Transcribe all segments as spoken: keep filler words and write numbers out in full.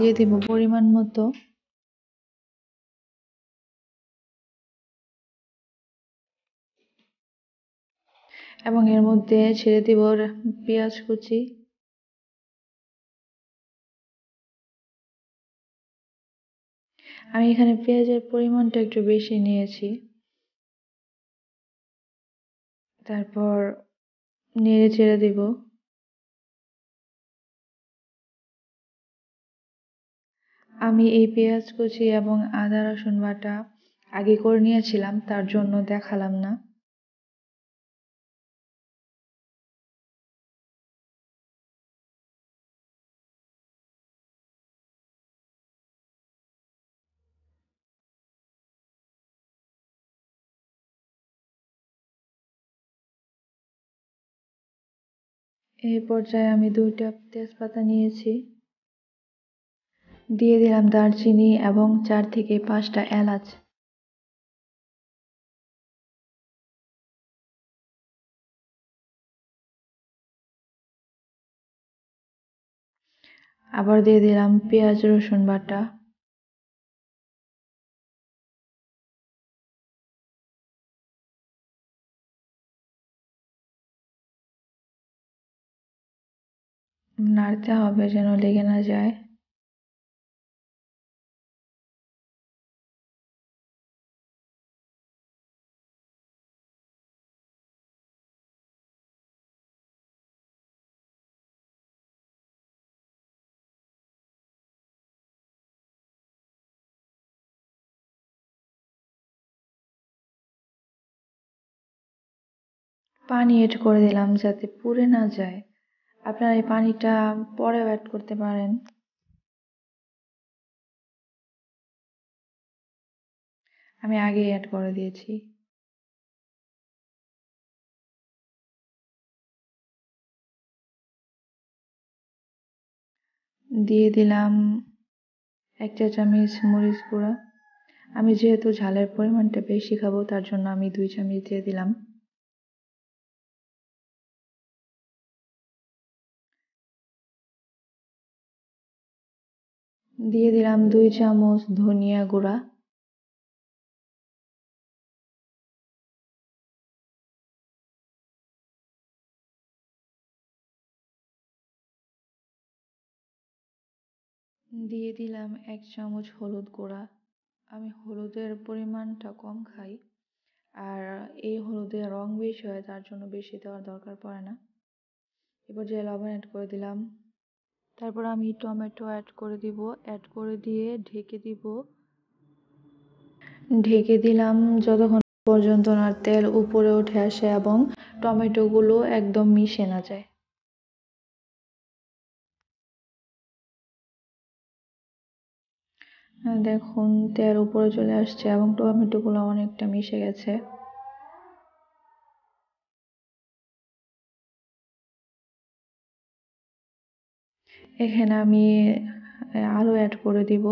দিয়ে দেব পরিমাণ মতো এবং এর মধ্যে ছেড়ে দেব পেঁয়াজ কুচি, আমি এখানে পেঁয়াজের পরিমাণটা একটু বেশি নিয়েছি। তারপর নেড়ে ছেড়ে দেব আমি এই পেঁয়াজ কুচি এবং আদা রসুন বাটা আগে করে নিয়েছিলাম, তার জন্য দেখালাম না। এই পর্যায়ে আমি দুইটা তেজপাতা নিয়েছি, দিয়ে দিলাম দারচিনি এবং চার থেকে পাঁচটা এলাচ। আবার দিয়ে দিলাম পেঁয়াজ রসুন বাটা, নাড়তে হবে যেন লেগে না যায়। পানি এড করে দিলাম যাতে পুড়ে না যায়, আপনারা এই পানিটা পরে অ্যাড করতে পারেন। আমি আগে অ্যাড করে দিয়েছি। দিয়ে দিলাম এক চা চামচ মরিচ গুঁড়া, আমি যেহেতু ঝালের পরিমাণটা বেশি খাবো তার জন্য আমি দুই চামচ দিয়ে দিলাম। দিয়ে দিলাম দুই চামচ ধনিয়া গুঁড়া, দিয়ে দিলাম এক চামচ হলুদ গুঁড়া। আমি হলুদের পরিমাণটা কম খাই, আর এই হলুদের রং বেশি হয় তার জন্য বেশি দেওয়ার দরকার পড়ে না। এবার যে লবণ অ্যাড করে দিলাম, তারপর আমি টমেটো অ্যাড করে দিব, অ্যাড করে দিয়ে ঢেকে দিব। ঢেকে দিলাম যতক্ষণ পর্যন্ত না তেল উপরে উঠে আসে এবং টমেটোগুলো একদম মিশে না যায়। দেখুন তেল উপরে চলে আসছে এবং টমেটোগুলো অনেকটা মিশে গেছে। এখানে আমি আলু অ্যাড করে দিব,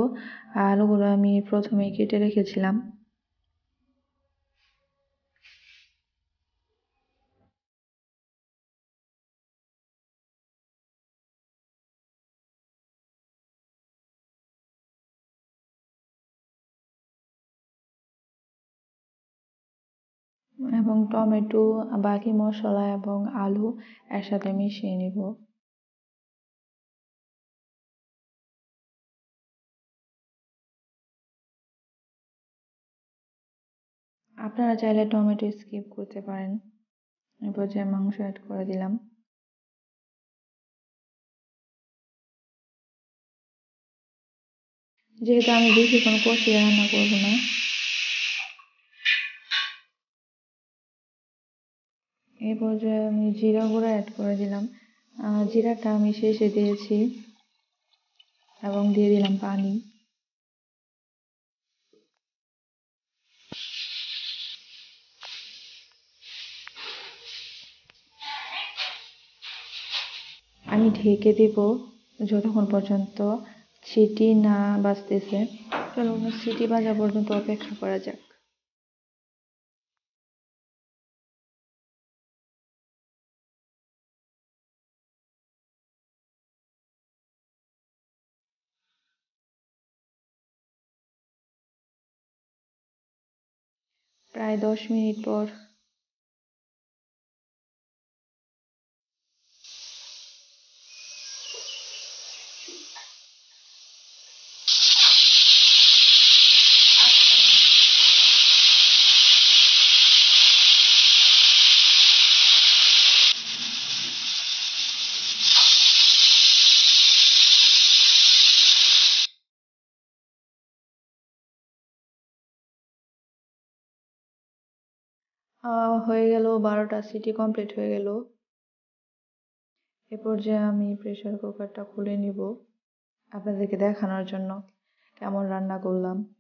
আলুগুলো আমি প্রথমে কেটে রেখেছিলাম। এবং টমেটো বাকি মশলা এবং আলু একসাথে মিশিয়ে নিব। আপনারা চাইলে টমেটো স্কিপ করতে পারেন। এরপর যে মাংস অ্যাড করে দিলাম, যেহেতু আমি বেশিক্ষণ কষিয়ে রান্না করবো না, এরপর যে আমি জিরা গুঁড়া অ্যাড করে দিলাম, জিরাটা আমি শেষে দিয়েছি এবং দিয়ে দিলাম পানি। আমি ঢেকে দেব যতক্ষণ পর্যন্ত সিটি না বাজতেছে, চলুন সিটি বাজা পর্যন্ত অপেক্ষা করা যাক। প্রায় দশ মিনিট পর হয়ে গেল বারোটা সিটি কমপ্লিট হয়ে গেল। এ পর্যায়ে আমি প্রেসার কুকারটা খুলে নিব আপনাদেরকে দেখানোর জন্য কেমন রান্না করলাম।